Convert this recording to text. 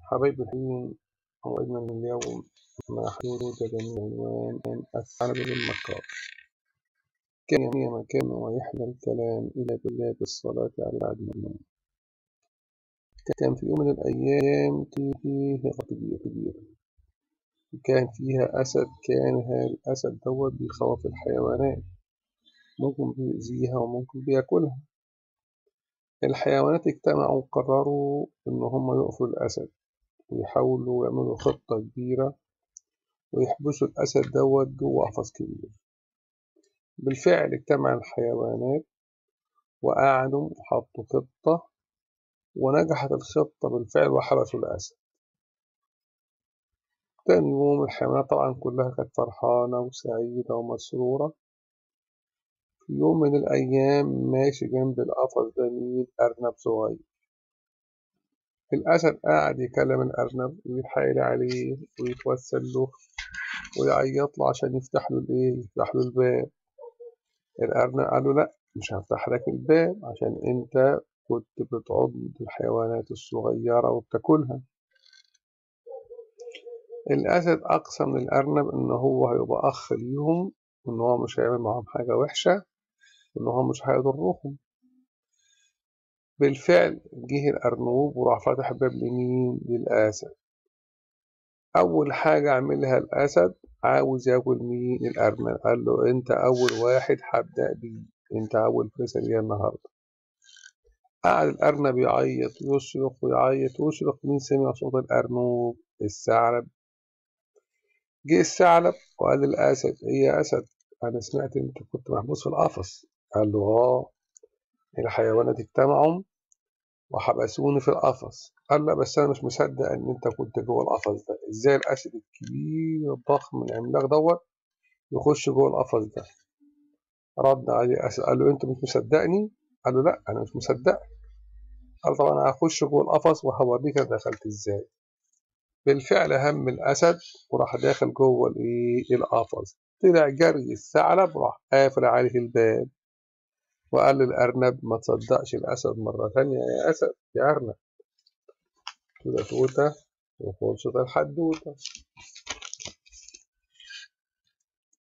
حبايب الحين موعدنا من اليوم مع حدوث جميع عنوان الثعلب المكار. كان يميع مكان ويحلى الكلام إلى بلاد الصلاة على العدنان. كان في يوم من الأيام فيه قطيع كبير، كان فيها أسد. كان هالأسد دوت بيخوف الحيوانات، ممكن بيأذيها وممكن بياكلها. الحيوانات اجتمعوا وقرروا إن هما يقفلوا الأسد ويحاولوا يعملوا خطة كبيرة ويحبسوا الأسد دوت جوه قفص كبير. بالفعل اجتمع الحيوانات وقعدوا وحطوا خطة، ونجحت الخطة بالفعل وحبسوا الأسد. تاني يوم الحيوانات طبعا كلها كانت فرحانة وسعيدة ومسرورة. في يوم من الأيام ماشي جنب القفص جميل أرنب صغير. الأسد قاعد يكلم الأرنب ويتحايل عليه ويتوسل له ويعيط له عشان يفتح له الباب. الأرنب قال له لأ، مش هفتح لك الباب عشان أنت كنت بتعض الحيوانات الصغيرة وبتاكلها. الأسد أقسم للأرنب إن هو هيبقى أخ ليهم، وإن هو مش هيعمل معاهم حاجة وحشة، وإن هو مش هيضرهم. بالفعل جه الأرنوب وراح فاتح باب لمين؟ للأسد. أول حاجة عملها الأسد عاوز ياكل مين؟ الأرنب. قال له أنت أول واحد هبدأ بيه، أنت أول فرصة ليا النهاردة. قعد الأرنب يعيط ويصرخ ويعيط ويصرخ. مين سمع صوت الأرنوب؟ الثعلب. جه الثعلب وقال للأسد إيه يا أسد، أنا سمعت أنت كنت محبوس في القفص. قال له آه، الحيوانات اجتمعوا وحبسوني في القفص. قال لا بس أنا مش مصدق إن أنت كنت جوه القفص ده، إزاي الأسد الكبير الضخم العملاق دوت يخش جوه القفص ده؟ رد عليه الأسد قال له أنت مش مصدقني؟ قال له لأ أنا مش مصدق. قال طب أنا هخش جوه القفص وهوريك أنا دخلت إزاي. بالفعل هم الأسد وراح داخل جوه القفص. طلع جري الثعلب وراح قافل عليه الباب وقال للأرنب ما تصدقش الأسد مرة تانية يا أسد يا أرنب. توتة وخلصت الحدوتة.